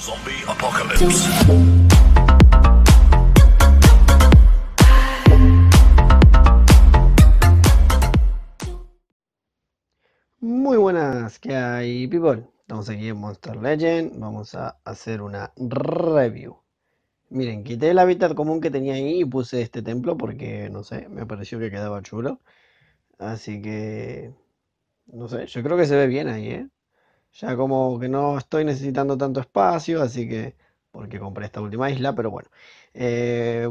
Zombie Apocalypse. Muy buenas, ¿qué hay, people? Estamos aquí en Monster Legends. Vamos a hacer una review. Miren, quité el hábitat común que tenía ahí y puse este templo porque, no sé, me pareció que quedaba chulo. Así que, no sé, yo creo que se ve bien ahí, ¿eh? Ya como que no estoy necesitando tanto espacio, así que... porque compré esta última isla, pero bueno.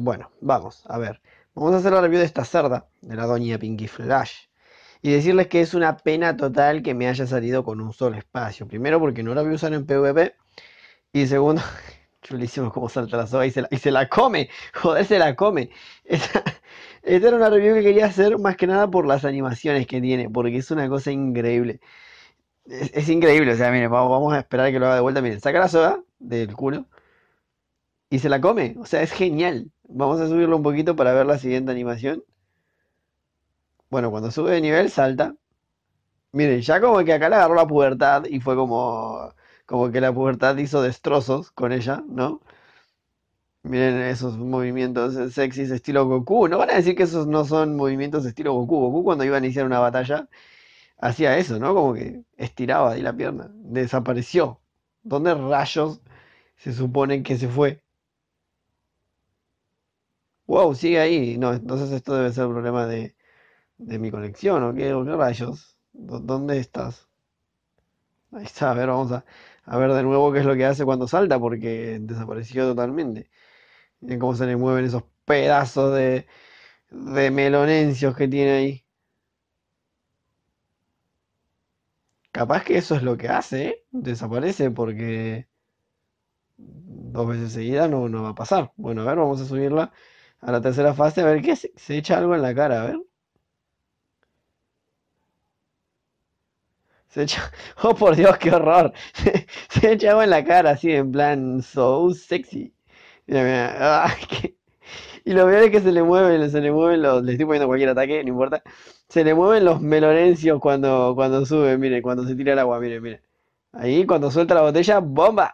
Bueno, vamos, a ver. Vamos a hacer la review de esta cerda, de la doña Pinky Flash. Y decirles que es una pena total que me haya salido con un solo espacio. Primero porque no la voy a usar en PvP. Y segundo, chulísimo como salta la soga y se la come. Joder, se la come. Esta era una review que quería hacer más que nada por las animaciones que tiene. Porque es una cosa increíble. Es increíble, o sea, miren, vamos a esperar a que lo haga de vuelta. Miren, saca la soga del culo y se la come, o sea, es genial. Vamos a subirlo un poquito para ver la siguiente animación. Bueno, cuando sube de nivel, salta. Miren, ya como que acá le agarró la pubertad y fue como que la pubertad hizo destrozos con ella, ¿no? Miren esos movimientos sexys estilo Goku. No van a decir que esos no son movimientos estilo Goku. Goku cuando iba a iniciar una batalla... hacía eso, ¿no? Como que estiraba ahí la pierna. Desapareció. ¿Dónde rayos se supone que se fue? Wow, sigue ahí. No, entonces esto debe ser un problema de mi conexión, ¿o qué? ¿O qué rayos? ¿Dónde estás? Ahí está, a ver, vamos a ver de nuevo qué es lo que hace cuando salta, porque desapareció totalmente. Miren cómo se le mueven esos pedazos de melonencios que tiene ahí. Capaz que eso es lo que hace, ¿eh? Desaparece porque dos veces seguidas no va a pasar. Bueno, a ver, vamos a subirla a la tercera fase. A ver, ¿qué se echa algo en la cara? A ver. Se echa... ¡Oh, por Dios, qué horror! Se echa algo en la cara, así, en plan, so sexy. Mira, mira. Ah, qué... Y lo peor es que se le mueven los... Le estoy poniendo cualquier ataque, no importa. Se le mueven los melonencios cuando sube, miren, cuando se tira el agua, miren, miren. Ahí, cuando suelta la botella, ¡bomba!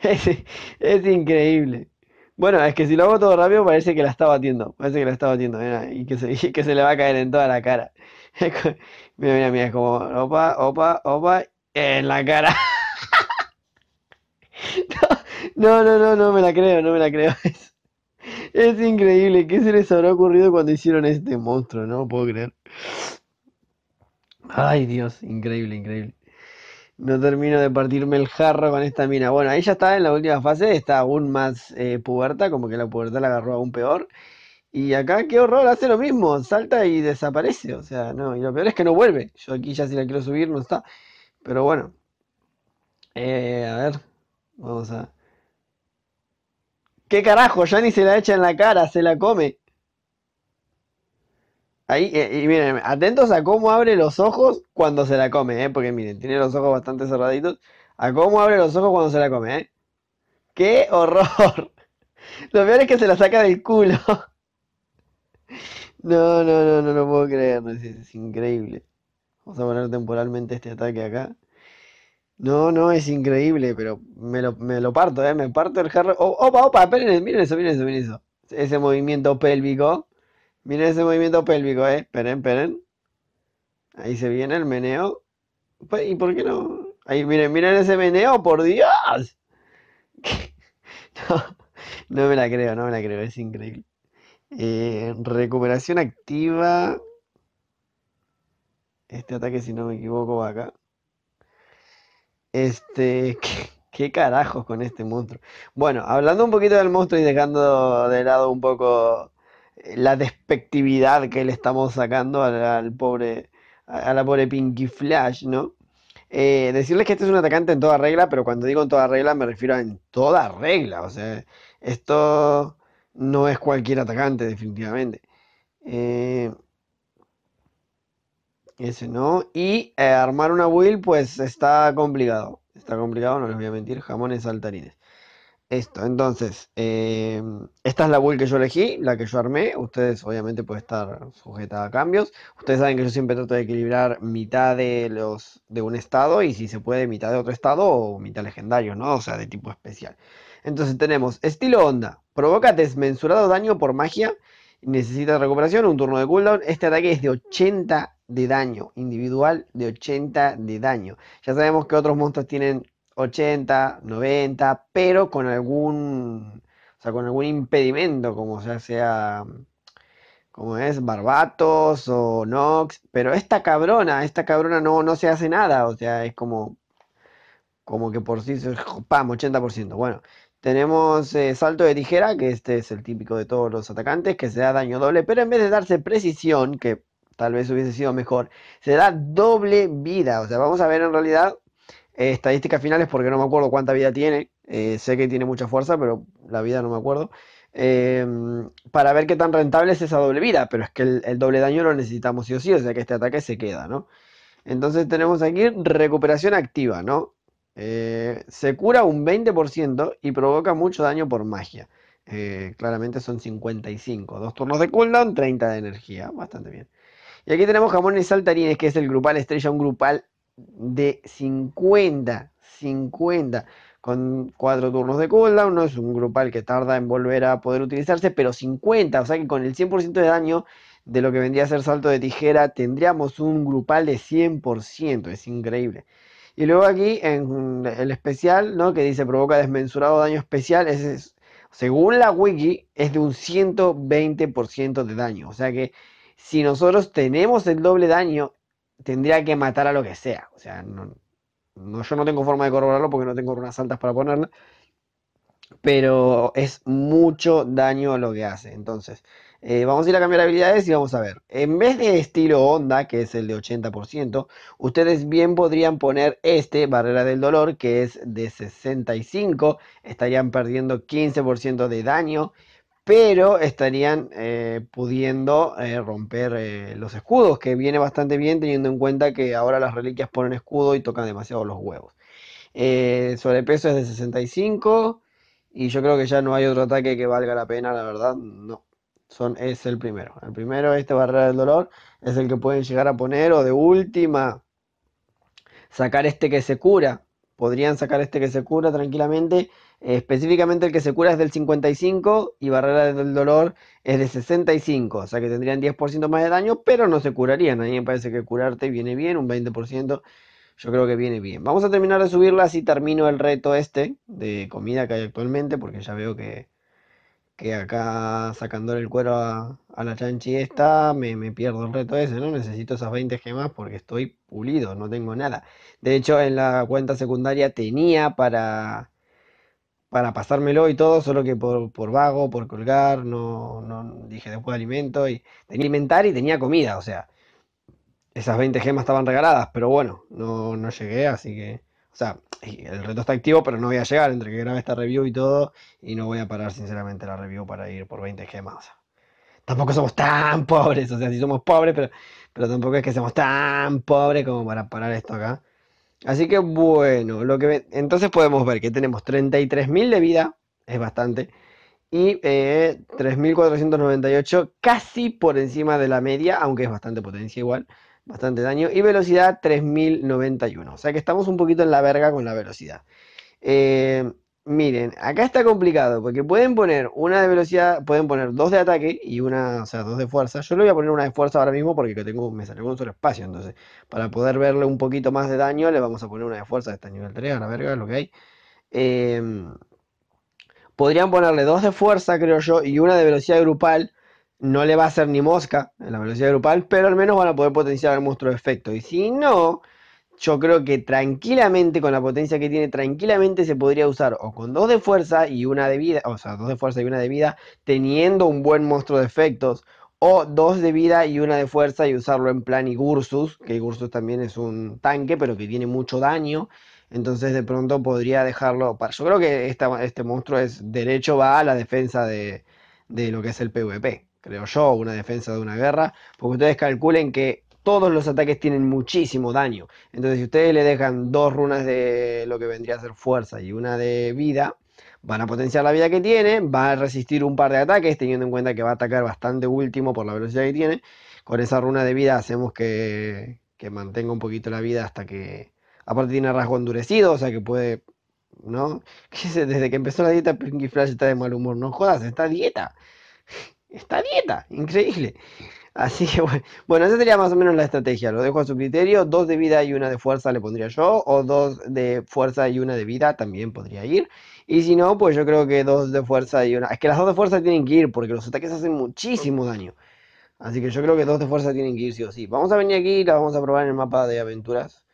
Es increíble. Bueno, es que si lo hago todo rápido parece que la está batiendo. Parece que la está batiendo, mira, y que se le va a caer en toda la cara. Mira, mira, mira, es como... Opa, opa, opa, en la cara. No me la creo, no me la creo. Es increíble, ¿qué se les habrá ocurrido cuando hicieron este monstruo? No puedo creer. Ay, Dios, increíble, increíble. No termino de partirme el jarro con esta mina. Bueno, ahí ya está en la última fase, está aún más puberta, como que la pubertad la agarró aún peor. Y acá, qué horror, hace lo mismo, salta y desaparece. O sea, no, y lo peor es que no vuelve. Yo aquí ya si la quiero subir no está. Pero bueno. A ver, vamos a... ¿Qué carajo? Ya ni se la echa en la cara, se la come. Ahí, y miren, atentos a cómo abre los ojos cuando se la come, porque miren, tiene los ojos bastante cerraditos. A cómo abre los ojos cuando se la come, ¡Qué horror! Lo peor es que se la saca del culo. No lo puedo creer, es increíble. Vamos a poner temporalmente este ataque acá. No, es increíble, pero me lo parto, me parto el jarro. Oh, opa, opa, esperen, miren eso, miren eso, miren eso. Ese movimiento pélvico. Miren ese movimiento pélvico, esperen, esperen. Ahí se viene el meneo. ¿Y por qué no? Ahí, miren, miren ese meneo, por Dios. No me la creo, no me la creo, es increíble. Recuperación activa. Este ataque, si no me equivoco, va acá. ¿Qué carajos con este monstruo? Bueno, hablando un poquito del monstruo y dejando de lado un poco la despectividad que le estamos sacando a la pobre Pinky Flash, ¿no? Decirles que este es un atacante en toda regla, pero cuando digo en toda regla me refiero a en toda regla. O sea, esto no es cualquier atacante, definitivamente. Ese no. Y armar una build pues está complicado. Está complicado, no les voy a mentir. Jamones saltarines. Esto, entonces, esta es la build que yo elegí, la que yo armé. Ustedes obviamente puede estar sujeta a cambios. Ustedes saben que yo siempre trato de equilibrar mitad de un estado y si se puede mitad de otro estado o mitad legendario, ¿no? O sea, de tipo especial. Entonces tenemos estilo onda, provoca desmesurado daño por magia, necesita recuperación, un turno de cooldown. Este ataque es de 80 de daño, individual de 80 de daño. Ya sabemos que otros monstruos tienen 80, 90, pero con algún, o sea, con algún impedimento, como sea como es Barbatos o Nox, pero esta cabrona no se hace nada, o sea, es como que por sí se pam, 80%. Bueno, tenemos salto de tijera, que este es el típico de todos los atacantes, que se da daño doble, pero en vez de darse precisión, que tal vez hubiese sido mejor, se da doble vida. O sea, vamos a ver en realidad estadísticas finales porque no me acuerdo cuánta vida tiene. Sé que tiene mucha fuerza, pero la vida no me acuerdo. Para ver qué tan rentable es esa doble vida. Pero es que el doble daño lo necesitamos sí o sí. O sea que este ataque se queda, ¿no? Entonces tenemos aquí recuperación activa, ¿no? Se cura un 20% y provoca mucho daño por magia. Claramente son 55. 2 turnos de cooldown, 30 de energía. Bastante bien. Y aquí tenemos jamones saltarines, que es el grupal estrella, un grupal de 50 con 4 turnos de cooldown. No es un grupal que tarda en volver a poder utilizarse, pero 50, o sea que con el 100% de daño de lo que vendría a ser salto de tijera tendríamos un grupal de 100%. Es increíble. Y luego aquí en el especial, ¿no?, que dice provoca desmesurado daño especial, según la wiki es de un 120% de daño. O sea que si nosotros tenemos el doble daño, tendría que matar a lo que sea. O sea, yo no tengo forma de corroborarlo porque no tengo unas altas para ponerla, pero es mucho daño lo que hace. Entonces, vamos a ir a cambiar habilidades y vamos a ver. En vez de estilo onda, que es el de 80%, ustedes bien podrían poner barrera del dolor, que es de 65. Estarían perdiendo 15% de daño, pero estarían pudiendo romper los escudos, que viene bastante bien teniendo en cuenta que ahora las reliquias ponen escudo y tocan demasiado los huevos. Sobrepeso es de 65 y yo creo que ya no hay otro ataque que valga la pena, la verdad, no. Es el primero. El primero, barrera del dolor, es el que pueden llegar a poner, o de última sacar este que se cura. Podrían sacar este que se cura tranquilamente. Específicamente el que se cura es del 55 y barrera del dolor es de 65. O sea que tendrían 10% más de daño, pero no se curarían. A mí me parece que curarte viene bien, un 20%. Yo creo que viene bien. Vamos a terminar de subirlas y termino el reto de comida que hay actualmente, porque ya veo que acá sacándole el cuero a la chanchi me pierdo el reto ¿no? Necesito esas 20 gemas porque estoy pulido, no tengo nada. De hecho, en la cuenta secundaria tenía para pasármelo y todo, solo que por vago, por colgar, no dije después de alimento, y tenía alimentar y tenía comida, o sea, esas 20 gemas estaban regaladas, pero bueno, no llegué, así que, o sea, el reto está activo, pero no voy a llegar entre que grabe esta review y todo, y no voy a parar sinceramente la review para ir por 20 gemas, o sea, tampoco somos tan pobres, o sea, sí somos pobres, pero tampoco es que seamos tan pobres como para parar esto acá. Así que bueno, entonces podemos ver que tenemos 33.000 de vida, es bastante, y 3.498, casi por encima de la media, aunque es bastante potencia igual, bastante daño, y velocidad 3.091, o sea que estamos un poquito en la verga con la velocidad. Miren, acá está complicado, porque pueden poner una de velocidad, pueden poner 2 de ataque y una, o sea, 2 de fuerza. Yo le voy a poner una de fuerza ahora mismo porque me salió un solo espacio, entonces, para poder verle un poquito más de daño, le vamos a poner una de fuerza. Está nivel 3, a la verga, es lo que hay. Podrían ponerle 2 de fuerza, creo yo, y una de velocidad grupal. No le va a hacer ni mosca en la velocidad grupal, pero al menos van a poder potenciar el monstruo de efecto. Y si no, yo creo que tranquilamente, con la potencia que tiene, tranquilamente se podría usar o con 2 de fuerza y una de vida, o sea, 2 de fuerza y una de vida, teniendo un buen monstruo de efectos, o 2 de vida y una de fuerza y usarlo en plan Igursus, que Igursus también es un tanque, pero que tiene mucho daño, entonces de pronto podría dejarlo para... Yo creo que este monstruo derecho va a la defensa de lo que es el PvP, creo yo, una defensa de una guerra, porque ustedes calculen que todos los ataques tienen muchísimo daño. Entonces si ustedes le dejan 2 runas de lo que vendría a ser fuerza y una de vida, Van a potenciar la vida que tiene, va a resistir un par de ataques, teniendo en cuenta que va a atacar bastante último por la velocidad que tiene. Con esa runa de vida hacemos que mantenga un poquito la vida hasta que... Aparte tiene rasgo endurecido, o sea que puede... ¿No? Desde que empezó la dieta Pinky Flash está de mal humor, no jodas, está dieta, increíble. Así que bueno, esa sería más o menos la estrategia, lo dejo a su criterio. 2 de vida y 1 de fuerza le pondría yo, o 2 de fuerza y 1 de vida también podría ir. Y si no, pues yo creo que 2 de fuerza y 1... Es que las 2 de fuerza tienen que ir porque los ataques hacen muchísimo daño. Así que yo creo que 2 de fuerza tienen que ir sí o sí. Vamos a venir aquí y la vamos a probar en el mapa de aventuras.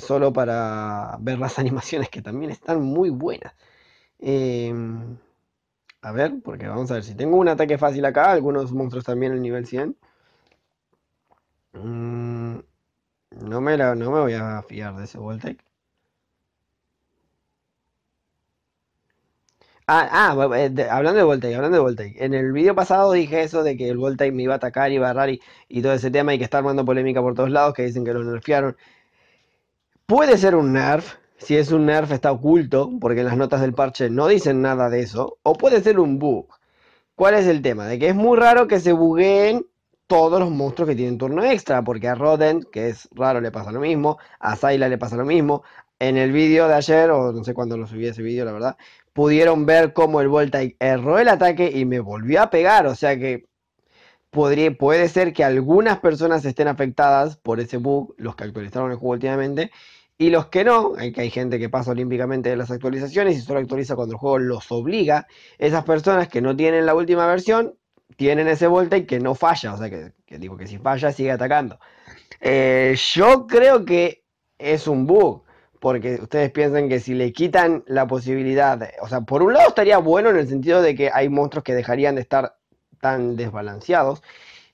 Solo para ver las animaciones que también están muy buenas. A ver, porque vamos a ver si tengo un ataque fácil acá. Algunos monstruos también en nivel 100. No me voy a fiar de ese Voltaic. Hablando de Voltaic. En el video pasado dije eso de que el Voltaic me iba a atacar y barrar y todo ese tema, y que está armando polémica por todos lados, que dicen que lo nerfearon. Puede ser un nerf, si es un nerf está oculto, porque en las notas del parche no dicen nada de eso. O puede ser un bug. ¿Cuál es el tema? De que es muy raro que se bugueen todos los monstruos que tienen turno extra, porque a Rodent, que es raro, le pasa lo mismo, a Zyla le pasa lo mismo. En el vídeo de ayer, o no sé cuándo lo subí ese vídeo, la verdad, pudieron ver cómo el Voltaic erró el ataque y me volvió a pegar, o sea que... puede ser que algunas personas estén afectadas por ese bug, los que actualizaron el juego últimamente, y los que no, que hay gente que pasa olímpicamente de las actualizaciones y solo actualiza cuando el juego los obliga. Esas personas que no tienen la última versión, tienen ese Voltaic que no falla, o sea que digo que si falla sigue atacando. Yo creo que es un bug, porque ustedes piensan que si le quitan la posibilidad, o sea, por un lado estaría bueno en el sentido de que hay monstruos que dejarían de estar tan desbalanceados,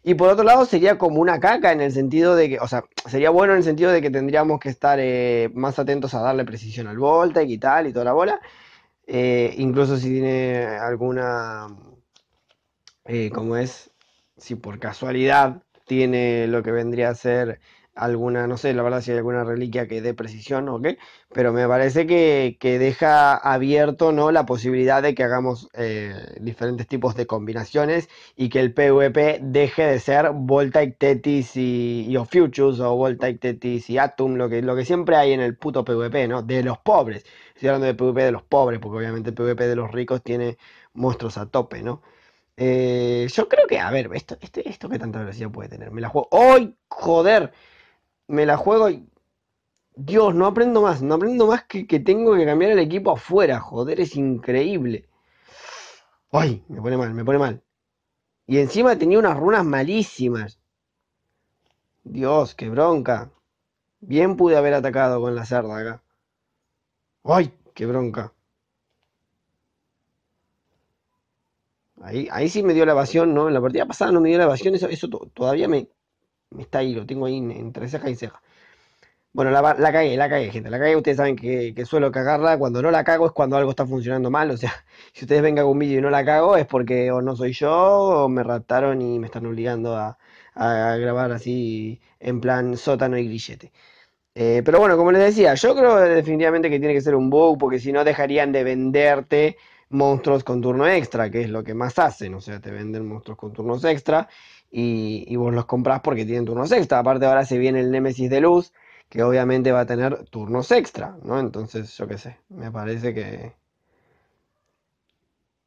y por otro lado sería como una caca en el sentido de que, o sea, sería bueno en el sentido de que tendríamos que estar más atentos a darle precisión al Voltaic y tal y toda la bola, incluso si tiene alguna si por casualidad tiene lo que vendría a ser alguna, no sé la verdad si hay alguna reliquia que dé precisión o qué, pero me parece que deja abierto, ¿no?, la posibilidad de que hagamos diferentes tipos de combinaciones y que el PvP deje de ser Voltaic Tetis y Ophiuchus, o Voltaic Tetis y Atum, lo que siempre hay en el puto PvP, ¿no?, de los pobres. Estoy hablando de PvP de los pobres, porque obviamente el PvP de los ricos tiene monstruos a tope, ¿no? Yo creo que, a ver, esto que tanta velocidad puede tener, me la juego. ¡Ay, joder! Me la juego y... Dios, no aprendo más que tengo que cambiar el equipo afuera. Joder, es increíble. Ay, me pone mal. Y encima tenía unas runas malísimas. Dios, qué bronca. Bien pude haber atacado con la cerda acá. Ay, qué bronca. Ahí sí me dio la evasión, ¿no? En la partida pasada no me dio la evasión. Eso todavía me está ahí, lo tengo ahí entre ceja y ceja. Bueno, la cagué, gente, la cagué. Ustedes saben que suelo cagarla. Cuando no la cago es cuando algo está funcionando mal. O sea, si ustedes ven que hago un vídeo y no la cago es porque o no soy yo, o me raptaron y me están obligando a grabar así en plan sótano y grillete. Pero bueno, como les decía, yo creo definitivamente que tiene que ser un bug, porque si no dejarían de venderte monstruos con turno extra, que es lo que más hacen. O sea, te venden monstruos con turnos extra y vos los comprás porque tienen turnos extra. Aparte ahora se viene el Némesis de Luz, que obviamente va a tener turnos extra, ¿no? Entonces, yo qué sé, me parece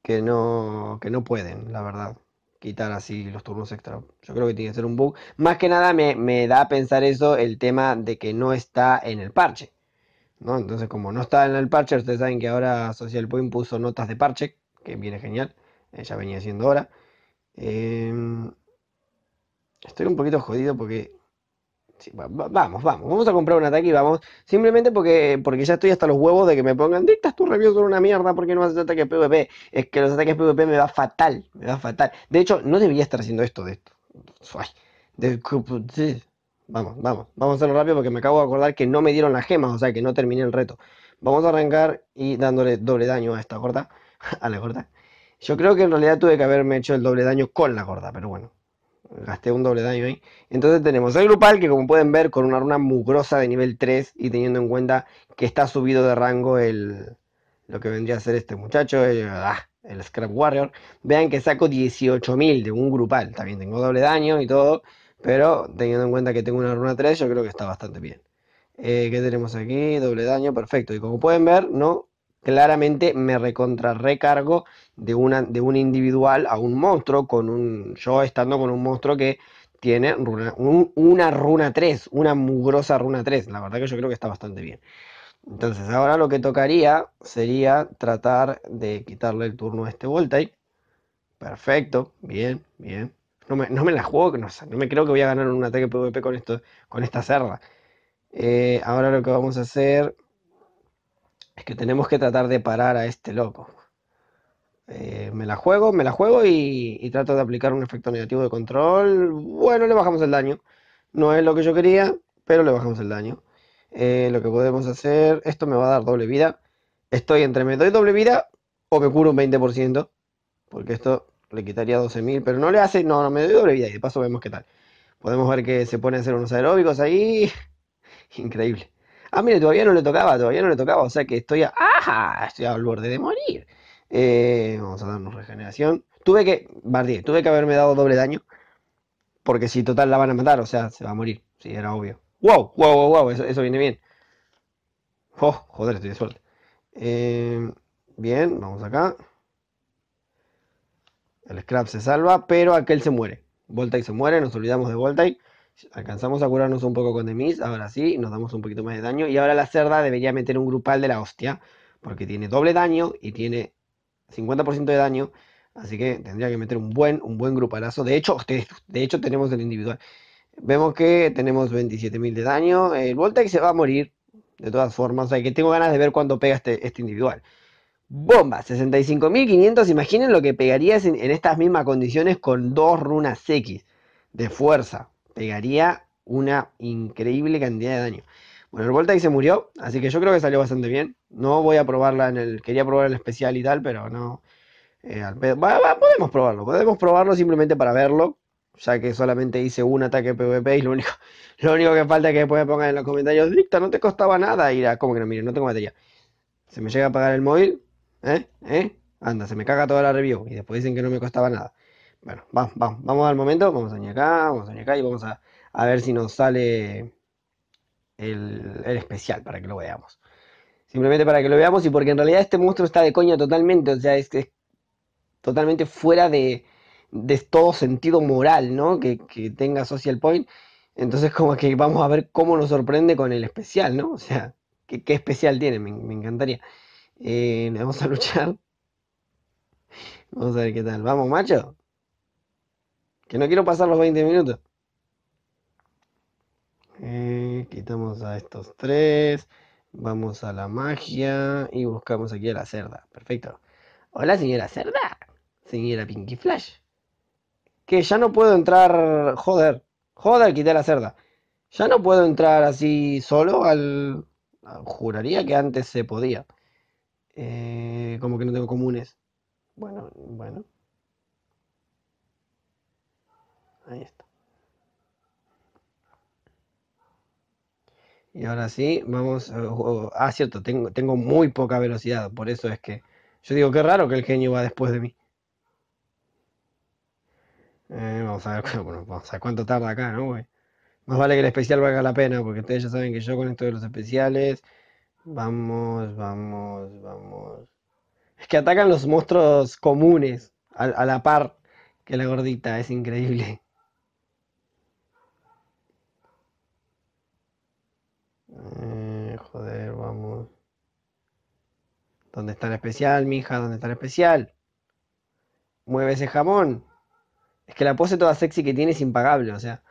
que no pueden, la verdad, quitar así los turnos extra. Yo creo que tiene que ser un bug. Más que nada me da a pensar eso, el tema de que no está en el parche, ¿no? Entonces, como no está en el parche, ustedes saben que ahora Social Point puso notas de parche, que viene genial, ya venía siendo hora. Estoy un poquito jodido porque... Sí, vamos a comprar un ataque y vamos. Simplemente porque ya estoy hasta los huevos de que me pongan dictas tus reviews son una mierda porque no haces ataques PvP. Es que los ataques PvP me va fatal. De hecho, no debería estar haciendo esto. Vamos a hacerlo rápido porque me acabo de acordar que no me dieron las gemas, o sea que no terminé el reto. Vamos a arrancar y dándole doble daño a esta gorda, a la gorda. Yo creo que en realidad tuve que haberme hecho el doble daño con la gorda, pero bueno. Gasté un doble daño ahí. Entonces tenemos el grupal, que como pueden ver, con una runa mugrosa de nivel 3, y teniendo en cuenta que está subido de rango el, lo que vendría a ser este muchacho, el Scrap Warrior. Vean que saco 18.000 de un grupal. También tengo doble daño y todo, pero teniendo en cuenta que tengo una runa 3, yo creo que está bastante bien. ¿Qué tenemos aquí? Doble daño, perfecto. Y como pueden ver, no, claramente me recontrarrecargo de un individual a un monstruo, con un, yo estando con un monstruo que tiene una runa 3, una mugrosa runa 3. La verdad que yo creo que está bastante bien. Entonces ahora lo que tocaría sería tratar de quitarle el turno a este Voltaic. Perfecto, bien, bien. No me la juego, no me creo que voy a ganar un ataque PvP con esto, con esta cerda. Ahora lo que vamos a hacer es que tenemos que tratar de parar a este loco. Me la juego y trato de aplicar un efecto negativo de control. Bueno, le bajamos el daño. No es lo que yo quería, pero le bajamos el daño. Lo que podemos hacer, esto me va a dar doble vida. Estoy entre me doy doble vida o me curo un 20%, porque esto le quitaría 12.000, pero no le hace, no me doy doble vida y de paso vemos qué tal. Podemos ver que se pone a hacer unos aeróbicos ahí, increíble. Ah, mire, todavía no le tocaba, o sea que estoy a... ¡Ah! Estoy al borde de morir. Vamos a darnos regeneración. Tuve que haberme dado doble daño, porque si total la van a matar, o sea, se va a morir, sí, era obvio. Wow, eso viene bien. Oh, joder, estoy de suerte. Bien, vamos acá. El Scrap se salva, pero aquel se muere. Voltaic se muere, nos olvidamos de Voltaic. Alcanzamos a curarnos un poco con Demis, ahora sí, nos damos un poquito más de daño. Y ahora la cerda debería meter un grupal de la hostia, porque tiene doble daño y tiene 50% de daño. Así que tendría que meter un buen grupalazo. De hecho tenemos el individual. Vemos que tenemos 27.000 de daño. El Voltaic se va a morir de todas formas. O sea que tengo ganas de ver cuánto pega este individual. Bomba, 65.500. Imaginen lo que pegarías en estas mismas condiciones con dos runas X de fuerza. Pegaría una increíble cantidad de daño. Bueno, el Voltaic se murió, así que yo creo que salió bastante bien. No voy a probarla en el... Quería probar el especial y tal, pero no. Podemos probarlo simplemente para verlo. Ya que solamente hice un ataque PvP y lo único que falta es que después me pongan en los comentarios: Dicta, no te costaba nada ir a... ¿Cómo que no? Miren, no tengo batería. Se me llega a apagar el móvil. Anda, se me caga toda la review. Y después dicen que no me costaba nada. Bueno, vamos al momento. Vamos a venir acá, y vamos a ver si nos sale el especial para que lo veamos. Simplemente para que lo veamos y porque en realidad este monstruo está de coña totalmente. O sea, es totalmente fuera de todo sentido moral, ¿no? Que tenga Social Point. Entonces como que vamos a ver cómo nos sorprende con el especial, ¿no? O sea, ¿qué especial tiene? Me encantaría. Vamos a luchar. Vamos a ver qué tal. Vamos, macho. Que no quiero pasar los 20 minutos. Quitamos a estos tres. Vamos a la magia. Y buscamos aquí a la cerda. Perfecto. Hola, señora cerda. Señora Pinky Flash. Que ya no puedo entrar... Joder, quité la cerda. Ya no puedo entrar así solo al... Juraría que antes se podía. Como que no tengo comunes. Bueno. Ahí está. Y ahora sí, vamos... cierto, tengo muy poca velocidad. Por eso es que... Yo digo, qué raro que el genio va después de mí. Vamos a ver cuánto tarda acá, ¿no, güey? Más vale que el especial valga la pena, porque ustedes ya saben que yo con esto de los especiales... Vamos. Es que atacan los monstruos comunes, a la par que la gordita, es increíble. Joder, vamos. ¿Dónde está el especial, mija? ¿Dónde está el especial? Mueve ese jamón. Es que la pose toda sexy que tiene es impagable, o sea.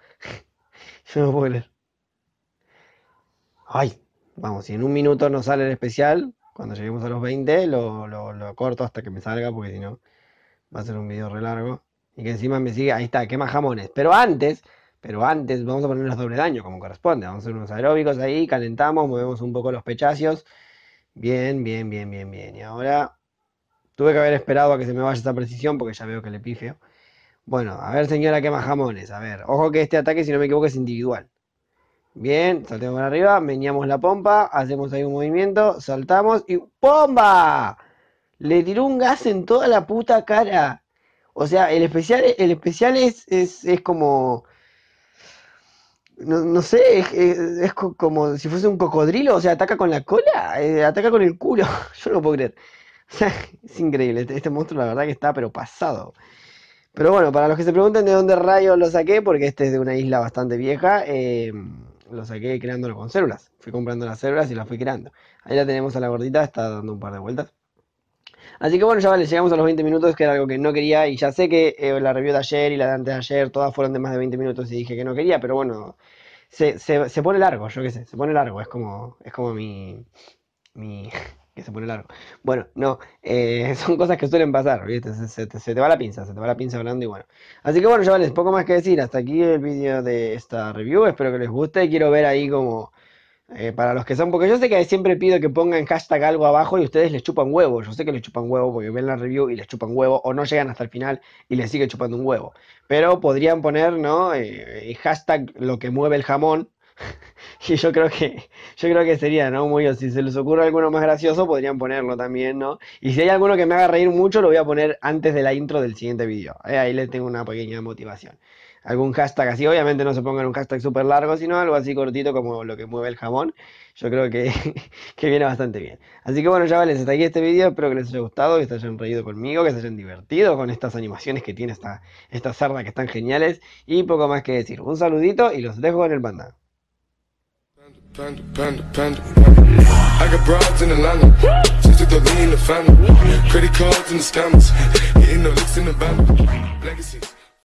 Yo no puedo creer. Ay, vamos, si en un minuto no sale el especial, cuando lleguemos a los 20 lo corto hasta que me salga, porque si no va a ser un video re largo. Y que encima me sigue, ahí está, quema jamones. Pero antes vamos a ponernos doble daño como corresponde. Vamos a hacer unos aeróbicos ahí, calentamos, movemos un poco los pechacios. Bien. Y ahora tuve que haber esperado a que se me vaya esa precisión, porque ya veo que le pifeo. Bueno, a ver, señora, quema jamones. A ver, ojo que este ataque, si no me equivoco, es individual. Bien, saltemos para arriba, meneamos la pompa, hacemos ahí un movimiento, saltamos y ¡pomba! Le tiró un gas en toda la puta cara. O sea, el especial es como... No sé, es como si fuese un cocodrilo, o sea, ataca con la cola, ataca con el culo. Yo no lo puedo creer. O sea, es increíble, este monstruo la verdad que está pero pasado. Pero bueno, para los que se pregunten de dónde rayos lo saqué, porque este es de una isla bastante vieja, lo saqué creándolo con células. Fui comprando las células y las fui creando. Ahí la tenemos a la gordita, está dando un par de vueltas. Así que bueno, ya vale, llegamos a los 20 minutos, que era algo que no quería. Y ya sé que la review de ayer y la de antes de ayer, todas fueron de más de 20 minutos y dije que no quería. Pero bueno, se pone largo, yo qué sé, se pone largo. Es como mi que se pone largo. Bueno, no, son cosas que suelen pasar, ¿viste? Se te va la pinza, hablando y bueno. Así que bueno, ya vale, poco más que decir. Hasta aquí el vídeo de esta review, espero que les guste. Quiero ver ahí como... para los que son, porque yo sé que siempre pido que pongan hashtag algo abajo y ustedes les chupan huevo. Yo sé que les chupan huevo porque ven la review y les chupan huevo, o no llegan hasta el final y les sigue chupando un huevo. Pero podrían poner, ¿no? Hashtag lo que mueve el jamón. Y yo creo que sería, ¿no? Muy, si se les ocurre alguno más gracioso, podrían ponerlo también, ¿no? Y si hay alguno que me haga reír mucho, lo voy a poner antes de la intro del siguiente video. Ahí les tengo una pequeña motivación. Algún hashtag así, obviamente no se pongan un hashtag súper largo, sino algo así cortito como lo que mueve el jamón. Yo creo que viene bastante bien. Así que bueno, ya vale, hasta aquí este video. Espero que les haya gustado, que se hayan reído conmigo, que se hayan divertido con estas animaciones que tiene esta cerda que están geniales. Y poco más que decir. Un saludito y los dejo en el panda. I got broads in Atlanta, just took the lean in the family, credit cards in the scammers, hitting the licks in the van, legacies.